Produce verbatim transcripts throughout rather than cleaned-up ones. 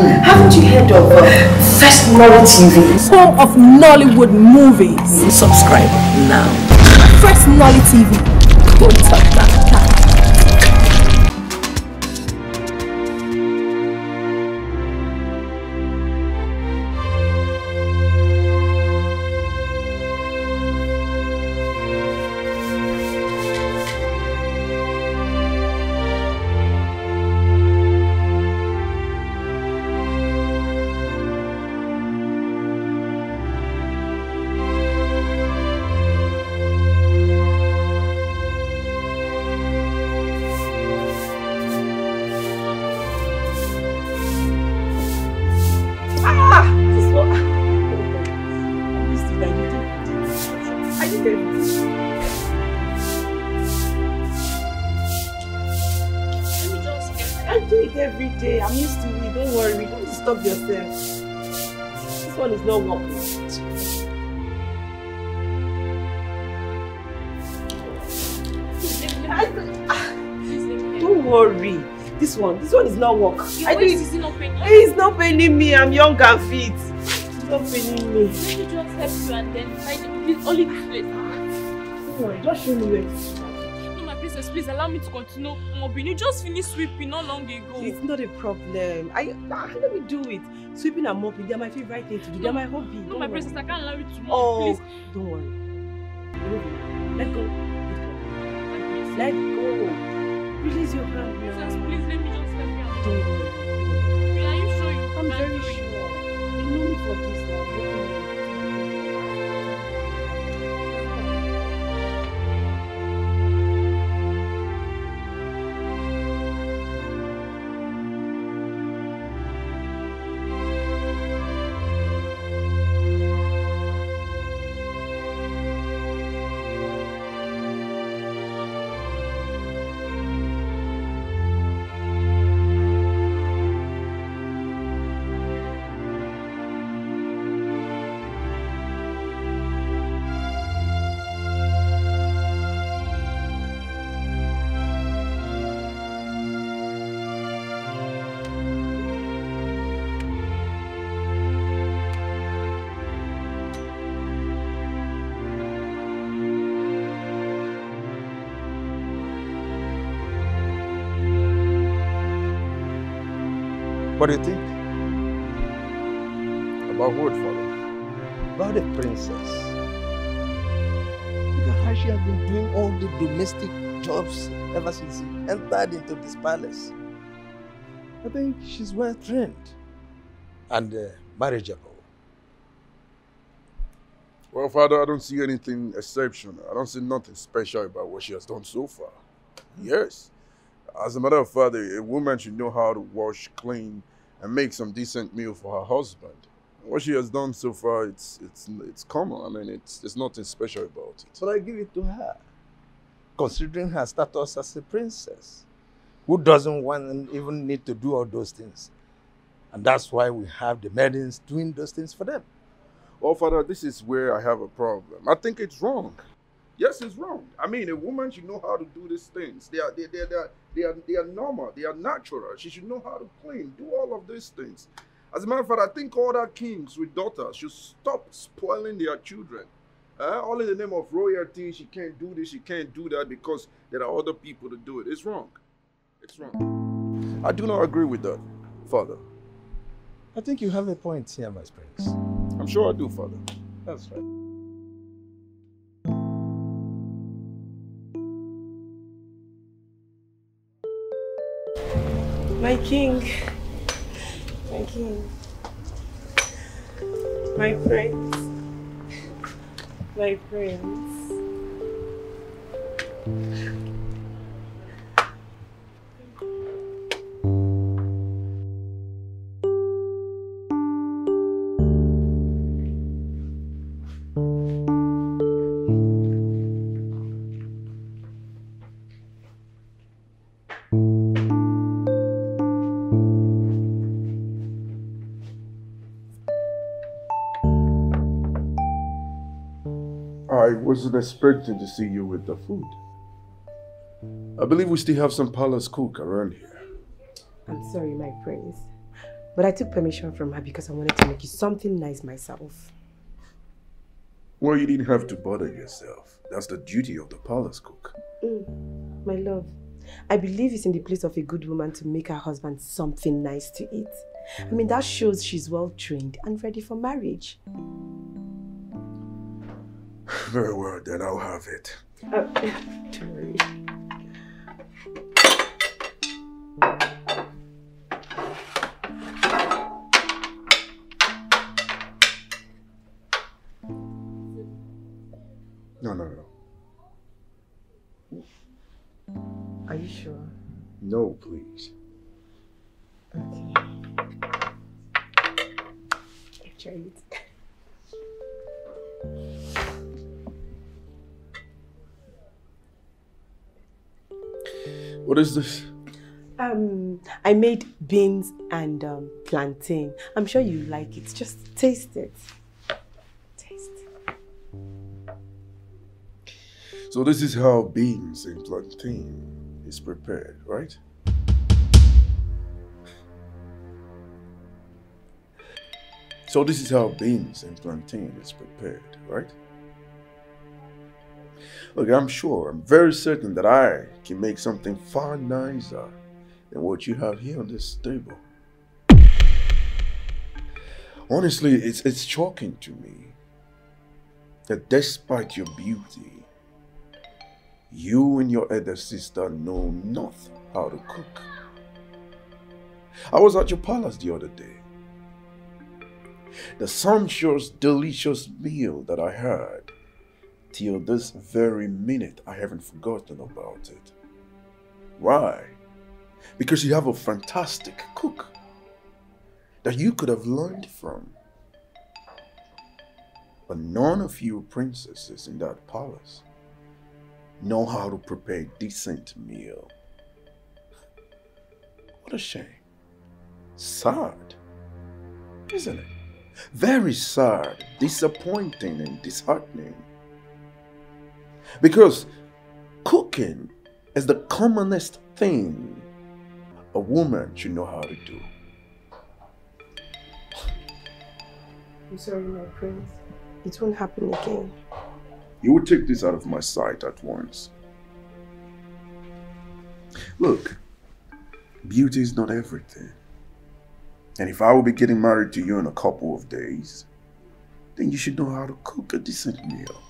Haven't you heard of uh, First Nolly T V? Home of Nollywood movies. Subscribe now. First Nolly T V. Don't touch that. One. This one is not work. I do it. Is it not paining? It's not paining me. I'm young and fit. It's not paining me. Let me just help you and then find it. Please only this place. Don't worry, just show me where it is. No, my princess, please allow me to continue mobbing. You just finished sweeping not long ago. It's not a problem. I ah, let me do it. Sweeping and mopping, they're my favorite thing to do. No, they're my hobby. No, don't my worry. Princess, I can't allow you to mop. Oh, please. Don't worry. Let go. Let go. Let go. Release your hand. Princess, please let me just help you out. Are you sure you I'm very sure. You know me for this What do you think? About what, father? About the princess. Look at how she has been doing all the domestic jobs ever since she entered into this palace. I think she's well trained and uh, marriageable. Well, father, I don't see anything exceptional. I don't see nothing special about what she has done so far. Yes. As a matter of fact, a woman should know how to wash, clean, and make some decent meal for her husband. What she has done so far, it's it's it's common. I mean, it's there's nothing special about it. But I give it to her, considering her status as a princess, who doesn't want and even need to do all those things, and that's why we have the maidens doing those things for them. Well, father, this is where I have a problem. I think it's wrong. Yes, it's wrong. I mean, a woman should know how to do these things. They are, they, they, they, are, they, are, they are normal. They are natural. She should know how to clean, do all of these things. As a matter of fact, I think all our kings with daughters should stop spoiling their children. Uh, all in the name of royalty, she can't do this, she can't do that because there are other people to do it. It's wrong. It's wrong. I do not agree with that, Father. I think you have a point here, my prince. I'm sure I do, Father. That's right. My king, my king, my prince, my prince. I wasn't expecting to see you with the food. I believe we still have some palace cook around here. I'm sorry, my prince. But I took permission from her because I wanted to make you something nice myself. Well, you didn't have to bother yourself. That's the duty of the palace cook. Mm, my love, I believe it's in the place of a good woman to make her husband something nice to eat. I mean, that shows she's well trained and ready for marriage. Very well, then I'll have it. Uh, don't worry. No, no, no. Are you sure? No, please. Okay. I've tried it. What is this? Um, I made beans and um, plantain. I'm sure you like it. Just taste it. So this is how beans and plantain is prepared, right? So this is how beans and plantain is prepared, right? Look, I'm sure, I'm very certain that I can make something far nicer than what you have here on this table. Honestly, it's, it's shocking to me that despite your beauty, you and your elder sister know not how to cook. I was at your palace the other day. The sumptuous, delicious meal that I had, till this very minute, I haven't forgotten about it. Why? Because you have a fantastic cook that you could have learned from. But none of you princesses in that palace know how to prepare a decent meal. What a shame. Sad, isn't it? Very sad, disappointing and disheartening. Because cooking is the commonest thing a woman should know how to do. I'm sorry, my prince. It won't happen again. You will take this out of my sight at once. Look, beauty is not everything. And if I will be getting married to you in a couple of days, then you should know how to cook a decent meal.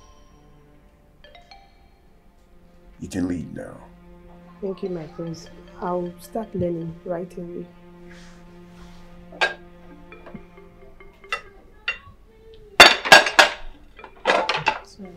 You can leave now. Thank you, my prince. I'll start learning right away. Sorry.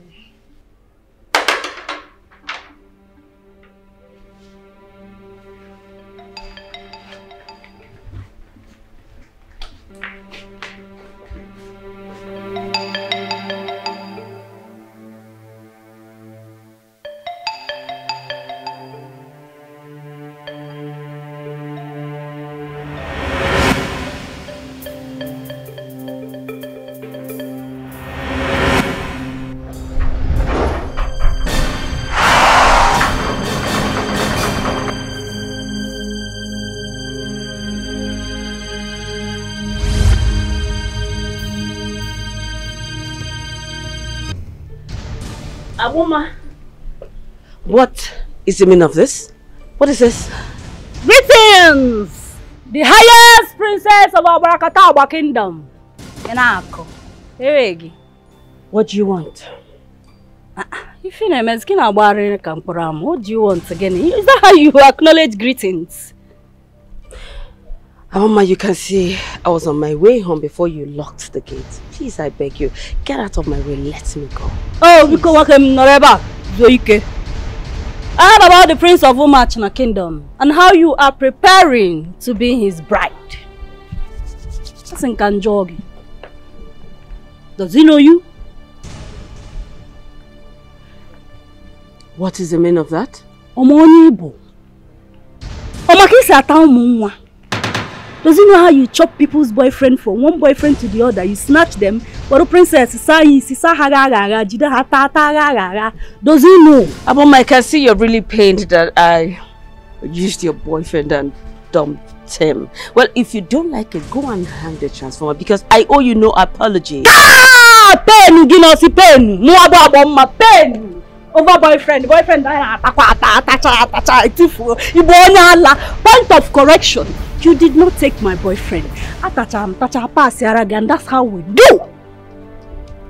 Woman. What is the meaning of this? What is this? Greetings! The highest princess of our Barakatawa kingdom. Enako. Eregi. What do you want? If you know, skin abari kampuram. What do you want again? Is that how you acknowledge greetings? Mama, you can see I was on my way home before you locked the gate. Please, I beg you, get out of my way. Let me go. Oh, because I am Noreba Zoike. I heard about the Prince of Umuachi in the kingdom and how you are preparing to be his bride. That's in Kanjogi. Does he know you? What is the meaning of that? Omonibo. Omakisa taumwa. Does he know how you chop people's boyfriend from one boyfriend to the other? You snatch them. But a princess, does he know? Aboma, I can see you're really pained that I used your boyfriend and dumped at him. Well, if you don't like it, go and hang the transformer because I owe you no apology. Ah! Pen, you know, pen. No about my pen. Over boyfriend, boyfriend. Point of correction. You did not take my boyfriend. And that's how we do.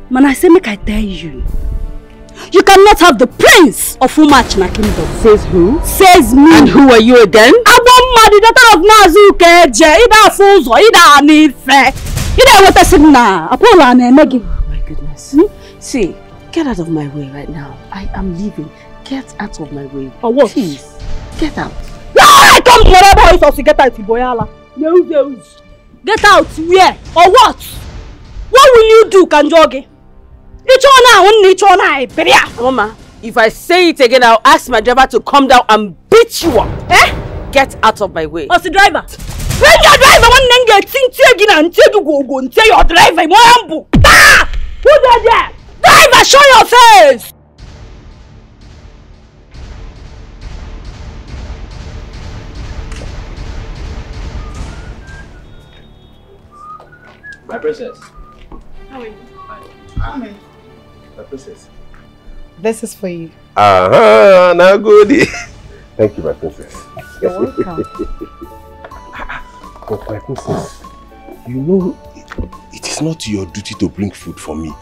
Man, I say, make I tell you. You cannot have the prince of Umuachi in a kingdom. Says who? Says me. And who are you again? Abomma, the daughter of Nazuke, Ida Fuzo, Ida Anife, Ida Watasina, Apollo and Meggy. Oh my goodness. Hmm? See, get out of my way right now. I am leaving. Get out of my way. For what? Please, get out. No, I come whatever is to get out, Boyala. No, no. Get out, where? Or what? What will you do, Kanjogi? Mama, if I say it again, I'll ask my driver to come down and beat you up. Eh? Get out of my way. What's the driver? When your driver won't get things again and take you go and tell your driver, Moambo. Ah! Who's that there? Driver, show your face! My princess. How are you? Hi. Hi. Princess. This is for you. Ah, uh -huh, now goody. Thank you, my princess. You're welcome. But my princess, you know, it is not your duty to bring food for me.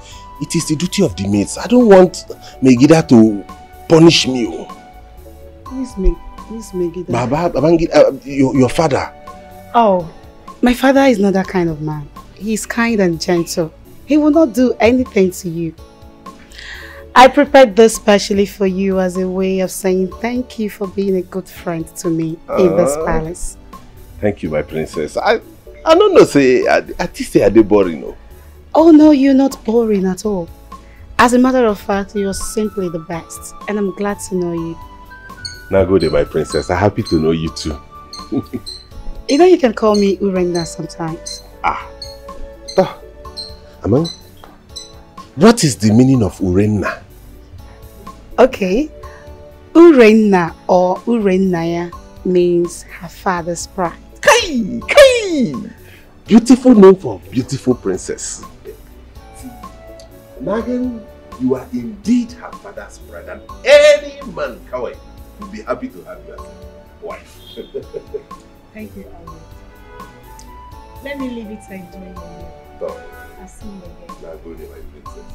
It is the duty of the maids. I don't want Megida to punish me. Who's me? Who's Megida? Baba, Babangida, uh, your, your father. Oh, my father is not that kind of man. He's kind and gentle. He will not do anything to you. I prepared this specially for you as a way of saying thank you for being a good friend to me uh, in this palace. Thank you, my princess. I, I don't know, say, at least they are boring. No? Oh no, you're not boring at all. As a matter of fact, you're simply the best and I'm glad to know you. Now go there, my princess. I'm happy to know you too. You know, you can call me Urenna sometimes. Ah. Oh. Among. What is the meaning of Urenna? Okay. Urenna or Urennaya means her father's pride. Kai! Kai! Beautiful name for beautiful princess. Nagan, you are indeed her father's pride and any man, Kawaii, will be happy to have you as a wife. Thank you, Albert. Let me leave it to enjoy your life. Oh. I'll see you again. Now go there, my princess.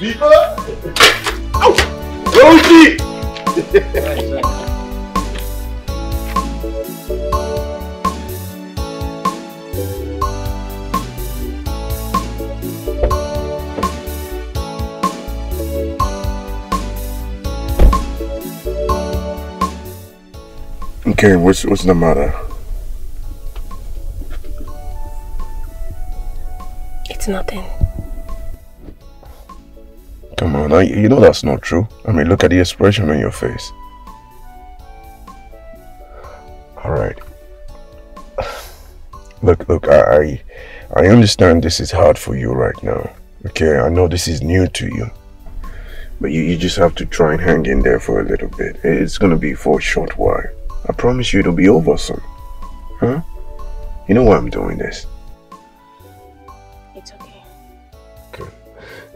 Viva! Ow! Rosie! Okay, what's what's the matter? It's nothing. Come on, I, you know that's not true. I mean, look at the expression on your face. All right. Look, look, I, I understand this is hard for you right now. Okay, I know this is new to you, but you, you just have to try and hang in there for a little bit. It's gonna be for a short while. I promise you it'll be over soon. Huh? You know why I'm doing this? It's okay. Good.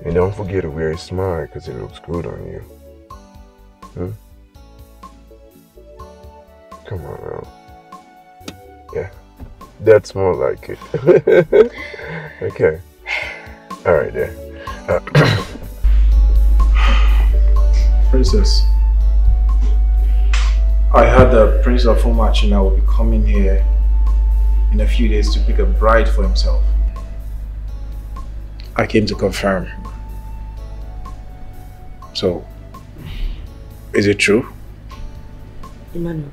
And don't forget to wear a smile because it looks good on you. Huh? Come on now. Yeah. That's more like it. Okay. Alright there. Uh, Princess. I heard the Prince of Umuachi will be coming here in a few days to pick a bride for himself. I came to confirm. So, is it true? Emmanuel,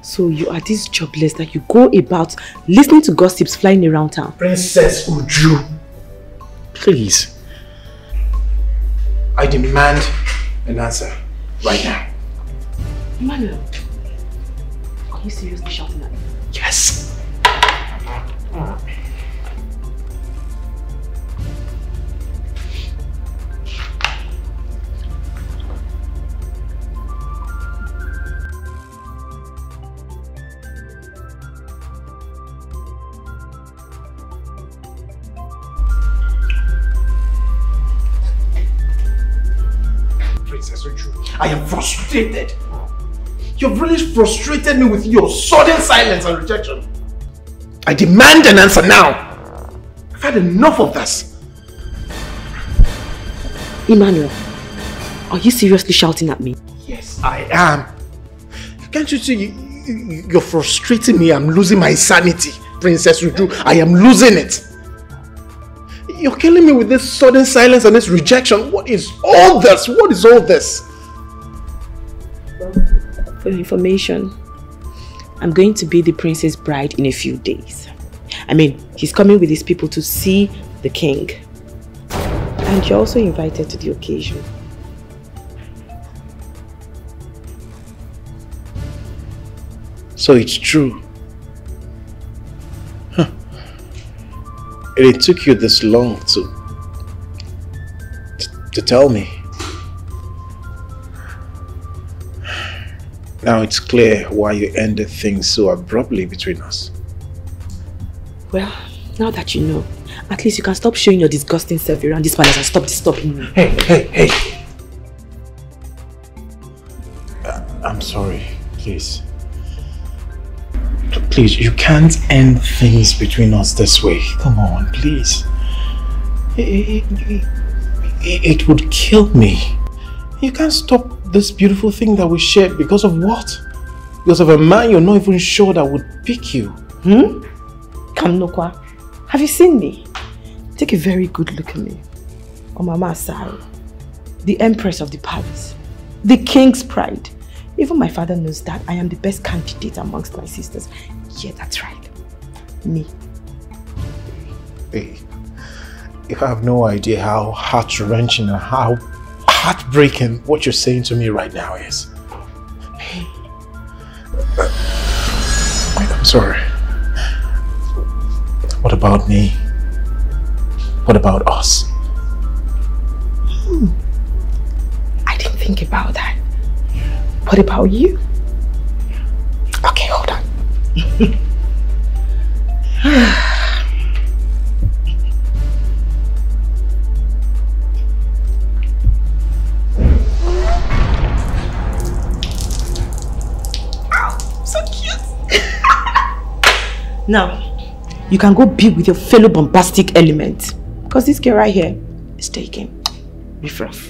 so you are this jobless that you go about listening to gossips flying around town? Princess Uju, please. I demand an answer right now. Emmanuel, are you seriously shouting at me? Yes! Mm. frustrate you. I am frustrated. You've really frustrated me with your sudden silence and rejection. I demand an answer now. I've had enough of this. Emmanuel, are you seriously shouting at me? Yes, I am. Can't you see you, you're frustrating me? I'm losing my sanity, Princess Uju. I am losing it. You're killing me with this sudden silence and this rejection. What is all this? What is all this? For your information, I'm going to be the prince's bride in a few days. I mean, he's coming with his people to see the king. And you're also invited to the occasion. So it's true. Huh. And it took you this long to, to, to tell me. Now it's clear why you ended things so abruptly between us. Well, now that you know, at least you can stop showing your disgusting self around this palace and stop disturbing me. Hey, hey, hey! Uh, I'm sorry, please. Please, you can't end things between us this way. Come on, please. It, it, it, it would kill me. You can't stop this beautiful thing that we shared because of what? Because of a man you're not even sure that would pick you. Hmm? Kamnokwa, have you seen me? Take a very good look at me. Oh, Mama Asai, the Empress of the Palace, the King's Pride. Even my father knows that I am the best candidate amongst my sisters. Yeah, that's right. Me. Hey, you have no idea how heart-wrenching and how heartbreaking what you're saying to me right now is. Hey. I'm sorry. What about me? What about us? Hmm. I didn't think about that. What about you? Okay, hold on. Oh, so cute. Now, you can go be with your fellow bombastic element. Because this girl right here is taken. Riff raff.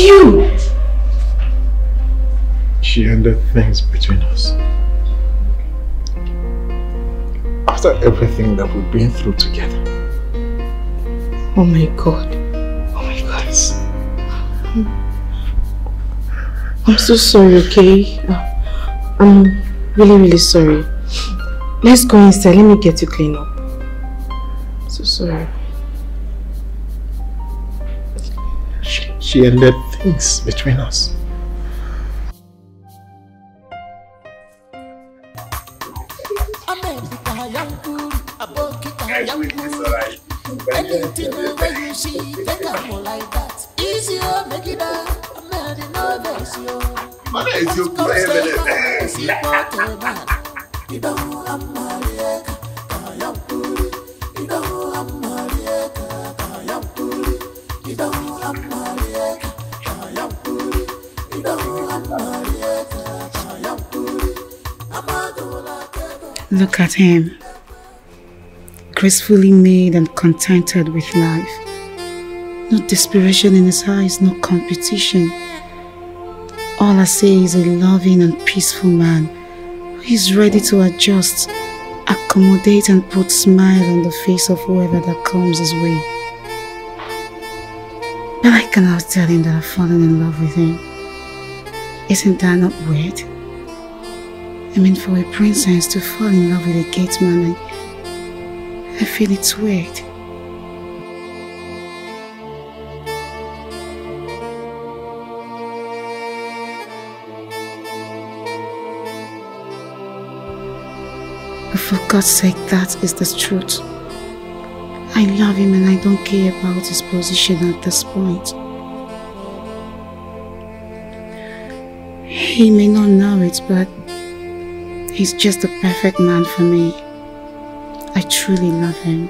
You. She ended things between us. After everything that we've been through together. Oh my God. Oh my God. Yes. I'm so sorry, okay? I'm really, really sorry. Let's go inside. Let me get you clean up. I'm so sorry. She ended things between us. Guys, we decide. Anything where you see, take a more like that. Easy, make it up. I'm not in love. Mother is your friend. You don't have my head. I am good. You don't have my head. I am good. You don't have my head. Look at him, gracefully made and contented with life. No desperation in his eyes, no competition. All I say is a loving and peaceful man who is ready to adjust, accommodate and put smile on the face of whoever that comes his way. But I cannot tell him that I've fallen in love with him. Isn't that not weird? I mean, for a princess to fall in love with a gate man, I, I feel it's weird. But for God's sake, that is the truth. I love him and I don't care about his position at this point. He may not know it, but he's just the perfect man for me. I truly love him.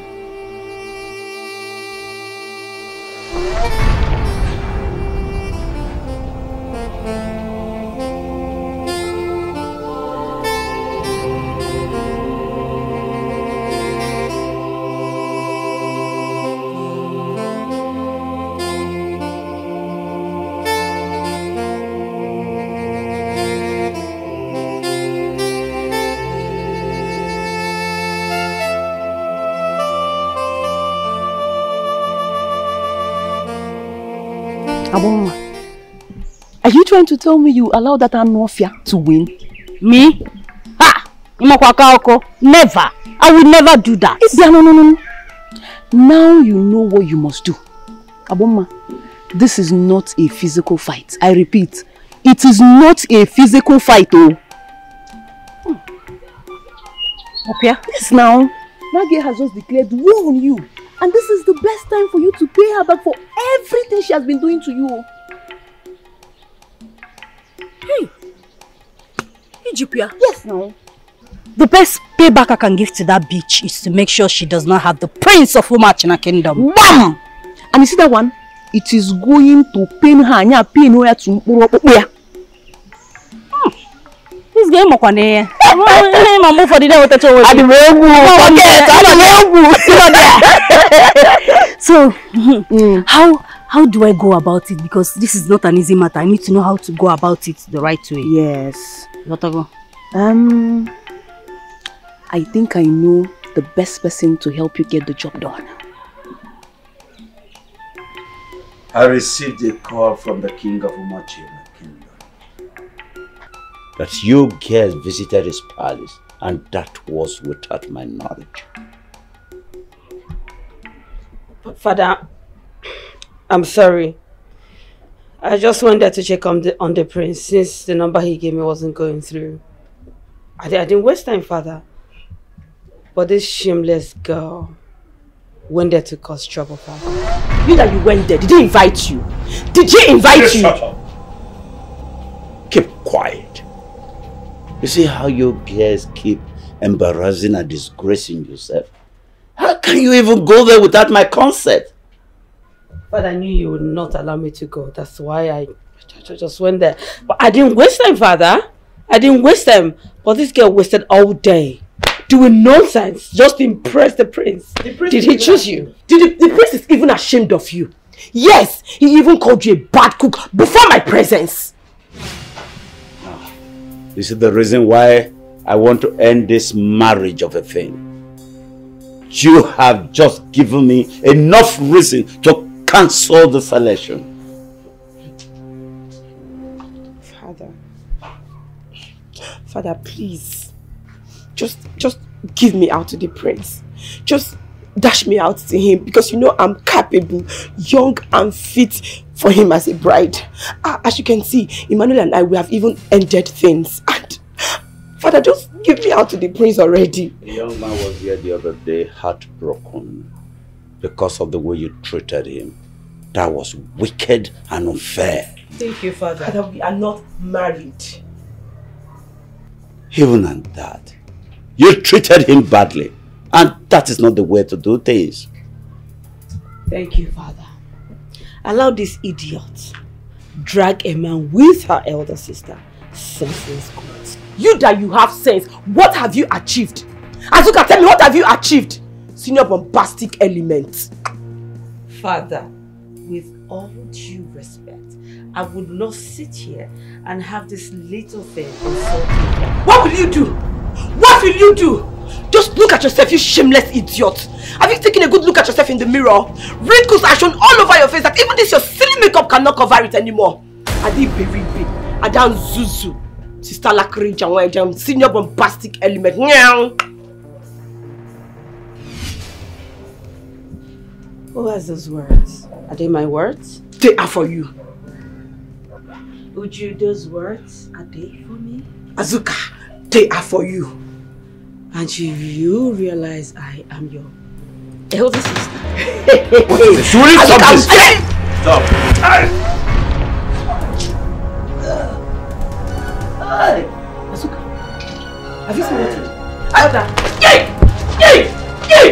Are you trying to tell me you allow that Anofia to win? Me? Ha! Never! I will never do that! No, no, no, no. Now you know what you must do. Aboma, this is not a physical fight. I repeat, it is not a physical fight, oh. Hmm. Opia? Yes, now. Nagia has just declared war on you. And this is the best time for you to pay her back for everything she has been doing to you. Hey, Ijipia. Yes, no. The best payback I can give to that bitch is to make sure she does not have the prince of Umuachi in her kingdom. Bam! And you see that one? It is going to pain her. Nya pain oya to mkuro. This game mokwane. I'm move for the day with the I be move. I So, how? How do I go about it? Because this is not an easy matter. I need to know how to go about it the right way. Yes. Lotago. Um, I think I know the best person to help you get the job done. I received a call from the king of Umuachi in the kingdom. That you girls visited his palace, and that was without my knowledge. But Father, I'm sorry. I just went there to check on the, on the prince since the number he gave me wasn't going through. I, I didn't waste time, Father. But this shameless girl went there to cause trouble, Father. You that you went there, did he invite you? Did he invite you? you? Shut up. Keep quiet. You see how you guys keep embarrassing and disgracing yourself? How can you even go there without my consent? But I knew you would not allow me to go. That's why I just went there. But I didn't waste time, Father. I didn't waste time. But this girl wasted all day doing nonsense just to impress the prince. The prince Did he choose you? Did the, the prince is even ashamed of you. Yes, he even called you a bad cook before my presence. Ah, this is the reason why I want to end this marriage of a thing. You have just given me enough reason to cancel the selection. Father. Father, please. Just, just give me out to the prince. Just dash me out to him, because you know I'm capable, young and fit for him as a bride. As you can see, Emmanuel and I, we have even ended things. And Father, just give me out to the prince already. The young man was here the other day, heartbroken, because of the way you treated him. That was wicked and unfair. Thank you, Father. Father, we are not married. Even at that, you treated him badly. And that is not the way to do things. Thank you, Father. Allow this idiot drag a man with her elder sister. Senseless God. You that you have sense, what have you achieved? As you can tell me, what have you achieved? Senior bombastic element. Father, with all due respect, I would not sit here and have this little thing insulting me. What will you do? What will you do? Just look at yourself, you shameless idiot. Have you taken a good look at yourself in the mirror? Wrinkles are shown all over your face that even this your silly makeup cannot cover it anymore. Adi Beribe, Adan Zuzu, Sister Lakri Janwajam, senior bombastic element. Who has those words? Are they my words? They are for you. Would you, those words, are they for me? Azuka, they are for you. And you, you realize I am your Hey, hold this. What is this? You really stop this. Stop. Asuka, have you seen what it is? Water! Yay! Yay! Yay!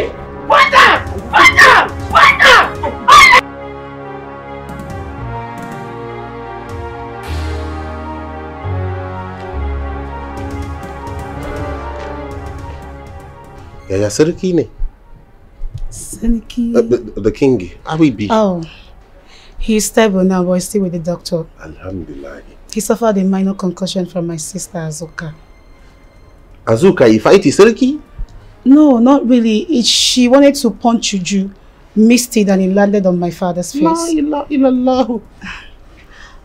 Water! Water! Water! Yaya Sarki ne? Sarki? The king. Abibi. Oh. He's stable now, but he's still with the doctor. Alhamdulillah. He suffered a minor concussion from my sister Asuka. Azuka, you fight Iseriki? No, not really. It, she wanted to punch Juju, missed it, and it landed on my father's face. La ilaha illallah.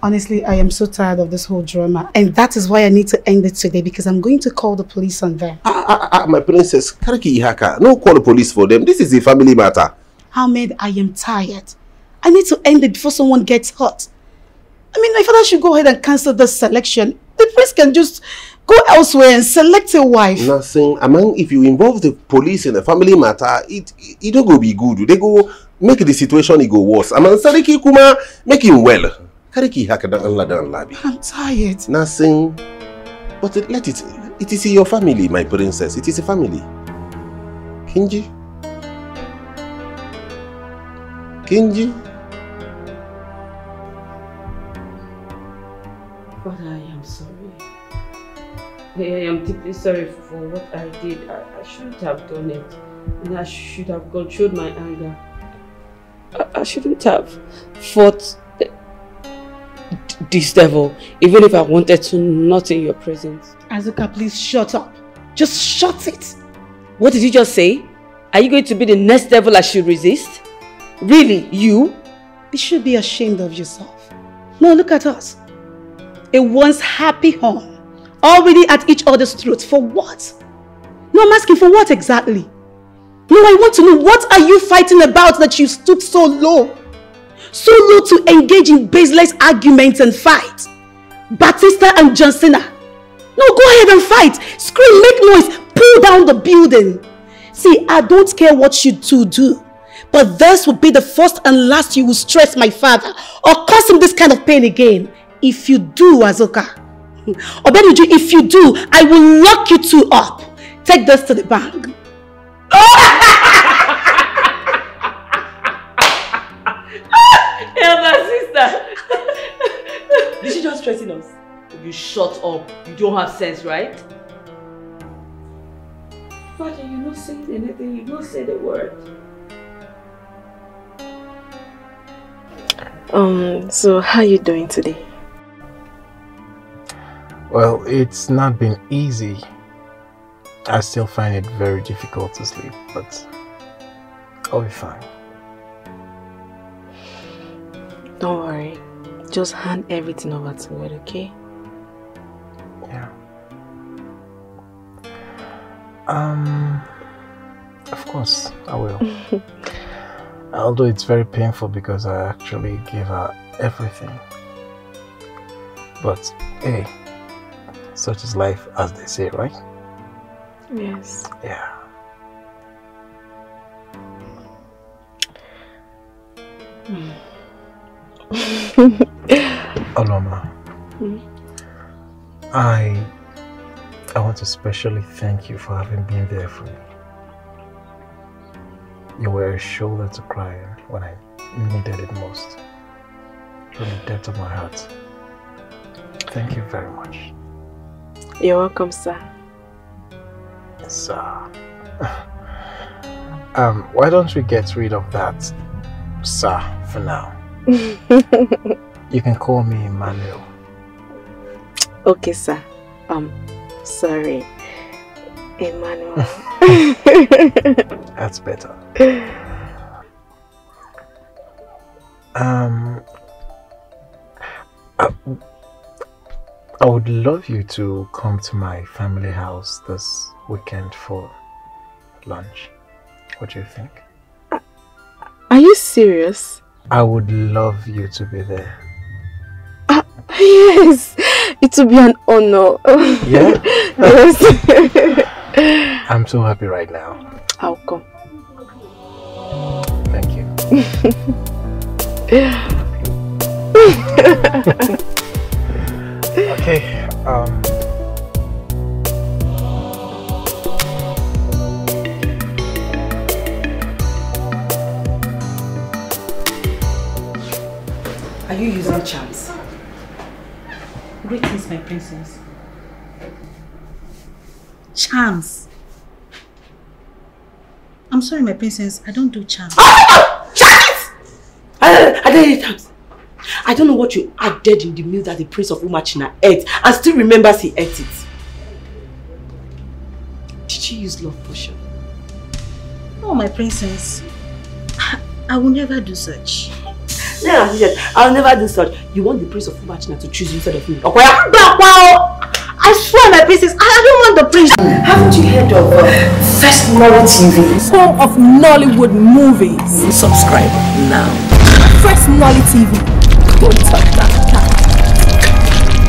Honestly, I am so tired of this whole drama, and that is why I need to end it today, because I'm going to call the police on them. Ah, ah, ah, my princess, Karaki Ihaka, no call the police for them. This is a family matter. Ahmed, I am tired. I need to end it before someone gets hurt. I mean, my father should go ahead and cancel this selection. The prince can just go elsewhere and select a wife. Nothing. I mean, if you involve the police in a family matter, it it, it don't go be good. They go make the situation it go worse. I mean, Sariki Kuma, make him well. Kariki Hakada Allah Dan Labi. I'm tired. Nothing. But it, let it. It is your family, my princess. It is a family. Kinji. Kinji. But I am sorry. I am deeply sorry for what I did. I, I shouldn't have done it. And I should have controlled my anger. I, I shouldn't have fought this devil, even if I wanted to, not in your presence. Azuka, please shut up. Just shut it. What did you just say? Are you going to be the next devil I should resist? Really, you? You should be ashamed of yourself. No, look at us. A once happy home. Already at each other's throats. For what? No, I'm asking for what exactly? No, I want to know, what are you fighting about that you stood so low? So low to engage in baseless arguments and fight. Batista and Johnsina. No, go ahead and fight. Scream, make noise, pull down the building. See, I don't care what you two do, but this will be the first and last you will stress my father or cause him this kind of pain again. If you do, Azuka. Obeduju, if you do, I will lock you two up. Take this to the bank. Elder sister. Did she just threaten us? You shut up. You don't have sense, right? Father, you're not saying anything. You don't say the word. Um, so how are you doing today? Well, it's not been easy. I still find it very difficult to sleep, but I'll be fine. Don't worry. Just hand everything over to God, okay? Yeah. Um, of course, I will. Although it's very painful because I actually gave her everything. But, hey. Such is life, as they say, right? Yes. Yeah. Mm. Aloma, mm? I, I want to especially thank you for having been there for me. You were a shoulder to cry on when I needed it most. From the depth of my heart. Thank you very much. You're welcome, sir. Sir. um, why don't we get rid of that, sir, for now? You can call me Emmanuel. Okay, sir. Um, sorry. Emmanuel. That's better. Um... Uh, I would love you to come to my family house this weekend for lunch. What do you think? Are you serious? I would love you to be there. Uh, yes, it would be an honor. Yeah? Yes. I'm so happy right now. I'll come. Okay, um... Are you using charms? Greetings, my princess. Charms? I'm sorry, my princess, I don't do charms. Oh, charms! I, I don't do charms. I don't know what you added in the meal that the Prince of Umuachi ate and still remembers he ate it. Did you use love potion? Oh, my princess, I, I will never do such. No, yes, I'll never do such. You want the Prince of Umuachi to choose you instead of me? Okay. I swear, my princess, I don't want the prince. Haven't you heard of uh, First Nolly T V? Home of Nollywood movies. Subscribe now. First Nolly T V. Don't touch that.